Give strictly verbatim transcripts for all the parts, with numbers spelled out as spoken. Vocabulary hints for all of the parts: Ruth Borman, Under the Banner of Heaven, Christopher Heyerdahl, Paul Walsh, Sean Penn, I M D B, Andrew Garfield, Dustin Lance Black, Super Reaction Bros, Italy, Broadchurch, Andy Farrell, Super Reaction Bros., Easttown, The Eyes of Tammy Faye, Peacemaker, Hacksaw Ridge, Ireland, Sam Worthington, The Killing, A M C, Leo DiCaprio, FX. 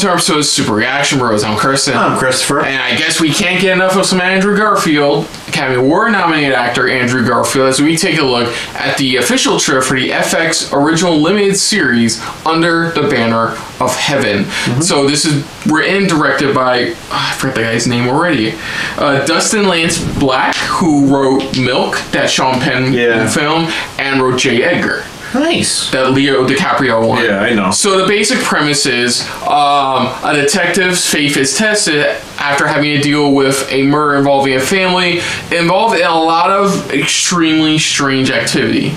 to our episode of Super Reaction Bros. I'm Kristen. I'm Christopher. And I guess we can't get enough of some Andrew Garfield, Academy Award-nominated actor Andrew Garfield, as we take a look at the official trailer for the F X original limited series, Under the Banner of Heaven. Mm-hmm. So this is written and directed by, oh, I forgot the guy's name already, uh, Dustin Lance Black, who wrote Milk, that Sean Penn yeah. film, and wrote J. Edgar. Nice. That Leo DiCaprio one. Yeah, I know. So the basic premise is um, a detective's faith is tested after having to deal with a murder involving a family involved in a lot of extremely strange activity.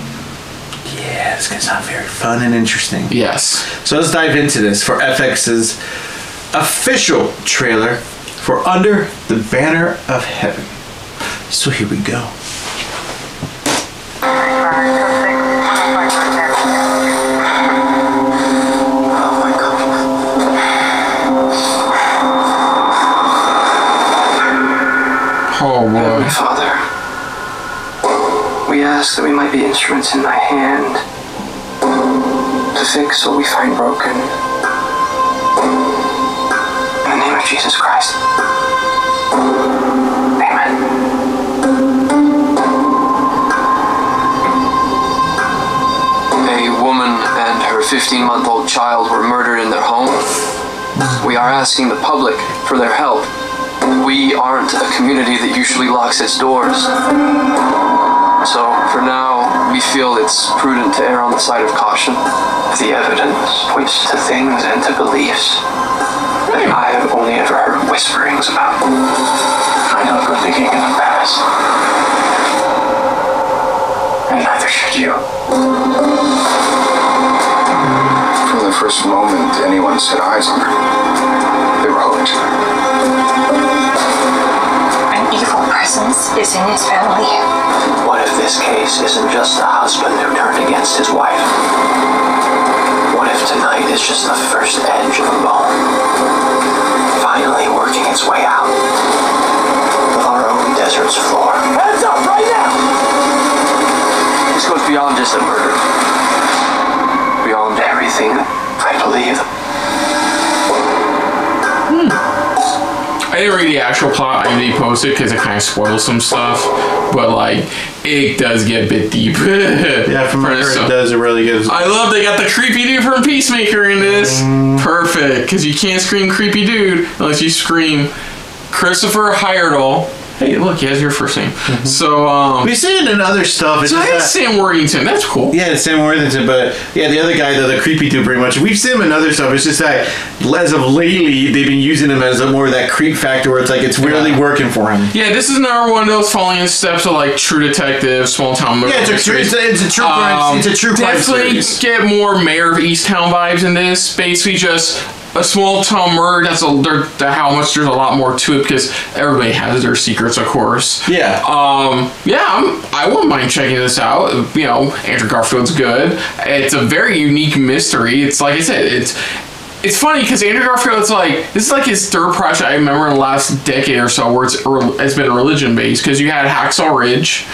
Yeah, it's going to sound very fun and interesting. Yes. So let's dive into this for F X's official trailer for Under the Banner of Heaven. So here we go. Oh, Heavenly Father, we ask that we might be instruments in thy hand to fix what we find broken. In the name of Jesus Christ. Amen. A woman and her fifteen-month-old child were murdered in their home. We are asking the public for their help. We aren't a community that usually locks its doors. So, for now, we feel it's prudent to err on the side of caution. The evidence points to things and to beliefs that I have only ever heard whisperings about. I know we're thinking in the past. And neither should you. From the first moment anyone set eyes on her, they were holding to her. Evil presence is in his family. What if this case isn't just the husband who turned against his wife? What if tonight is just the first edge of a bone, finally working its way out of our own desert's floor? Hands up right now! This goes beyond just a murder, beyond everything I believe. I didn't read the actual plot I M D B posted because it kind of spoils some stuff, but like it does get a bit deep. Yeah, from her it does it really good. I love they got the creepy dude from Peacemaker in this. Mm. Perfect, because you can't scream creepy dude unless you scream Christopher Heyerdahl. Hey, look, he has your first name. Mm-hmm. So um, we've seen it in other stuff. It's so I had Sam Worthington. That's cool. Yeah, Sam Worthington, but yeah, the other guy, though, the creepy dude, pretty much. We've seen him in other stuff. It's just that as of lately, they've been using him as a more of that creep factor, where it's like it's really yeah. working for him. Yeah, this is another one of those falling in steps of like True Detective, Small Town. Yeah, it's a, true, it's, a, it's a true crime. Um, it's a true crime. Definitely series. Get more Mayor of Easttown vibes in this. Basically, just. A small town murder. That's a, they're, they're how much there's a lot more to it because everybody has their secrets, of course. Yeah. Um. Yeah. I'm, I wouldn't mind checking this out. You know, Andrew Garfield's good. It's a very unique mystery. It's like I said. It's it's funny because Andrew Garfield's like this is like his third project I remember in the last decade or so where it's it's been religion based because you had Hacksaw Ridge,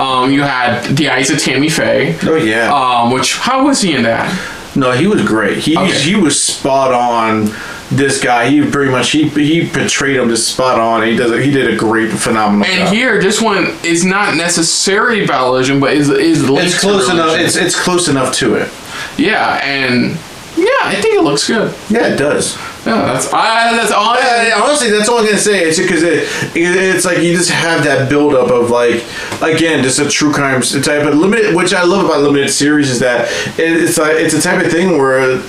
um, you had The Eyes of Tammy Faye. Oh yeah. Um. Which how was he in that? No, he was great. He okay. he was spot on. This guy, he pretty much he he portrayed him just spot on. He does he did a great, phenomenal. And job. Here, this one is not necessarily about religion, but is is it's close enough. It's it's close enough to it. Yeah, and yeah, I think it looks good. Yeah, it does. Yeah, that's I, that's all. I, honestly, that's all I'm gonna say. It's because it, it it's like you just have that buildup of like again, just a true crime type of limited, which I love about limited series is that it, it's like it's a type of thing where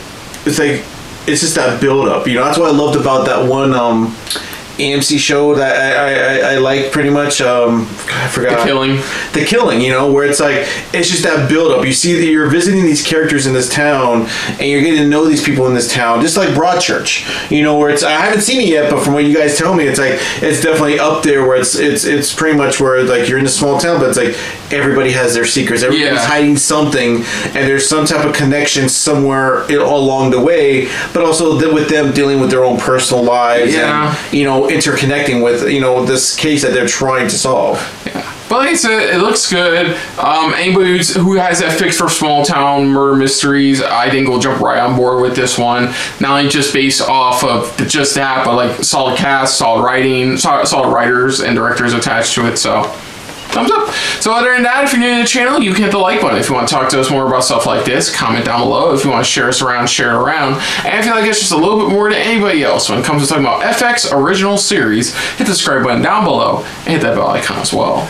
it's like it's just that buildup. You know, that's what I loved about that one um, A M C show that I I, I, I like pretty much. Um, I forgot. The Killing. The Killing. You know, where it's like it's just that buildup. You see that you're visiting these characters in this town, and you're getting to know these people in this town, just like Broadchurch. You know, where it's I haven't seen it yet, but from what you guys tell me, it's like it's definitely up there where it's it's it's pretty much where like you're in a small town, but it's like everybody has their secrets. Everybody's yeah. hiding something, and there's some type of connection somewhere along the way. But also with them dealing with their own personal lives, yeah. and you know. Interconnecting with you know this case that they're trying to solve. Yeah. But like I said, it looks good. Um, anybody who's, who has that fix for small town murder mysteries, I think will jump right on board with this one. Not only just based off of the, just that, but like solid cast, solid writing, solid, solid writers and directors attached to it. So thumbs up. So other than that, if you're new to the channel, you can hit the like button. If you want to talk to us more about stuff like this, comment down below. If you want to share us around, share it around. And if you like us just a little bit more than anybody else when it comes to talking about F X original series, hit the subscribe button down below and hit that bell icon as well.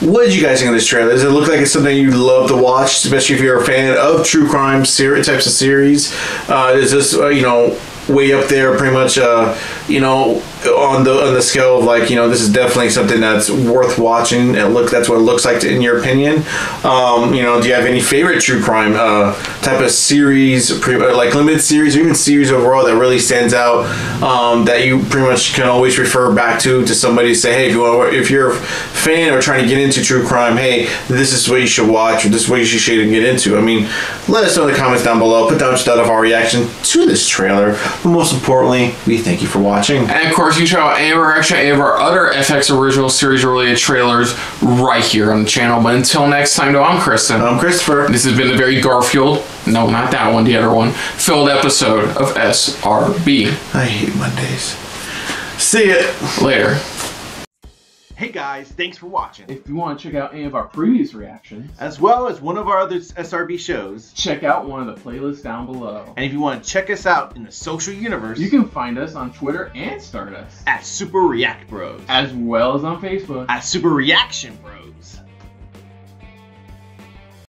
What did you guys think of this trailer? Does it look like it's something you'd love to watch, especially if you're a fan of true crime series types of series? Uh, is this, uh, you know, way up there pretty much, uh, you know, on the on the scale of like, you know, this is definitely something that's worth watching and look, that's what it looks like to, in your opinion. Um, you know, do you have any favorite true crime uh, type of series, like limited series or even series overall that really stands out um, that you pretty much can always refer back to to somebody to say, hey, if, you want, if you're a fan or trying to get into true crime, hey, this is what you should watch or this is what you should get into. I mean, let us know in the comments down below. Put down your thought of our reaction to this trailer. But most importantly, we thank you for watching. And of course, you check out any of our action, any of our other F X original series related trailers right here on the channel. But until next time, though, I'm Kristen. And I'm Christopher. This has been the very Garfield, no, not that one, the other one, filled episode of S R B. I hate Mondays. See ya. Later. Hey guys, thanks for watching. If you want to check out any of our previous reactions, as well as one of our other S R B shows, check out one of the playlists down below. And if you want to check us out in the social universe, you can find us on Twitter and Stardust at Super React Bros, as well as on Facebook at Super Reaction Bros.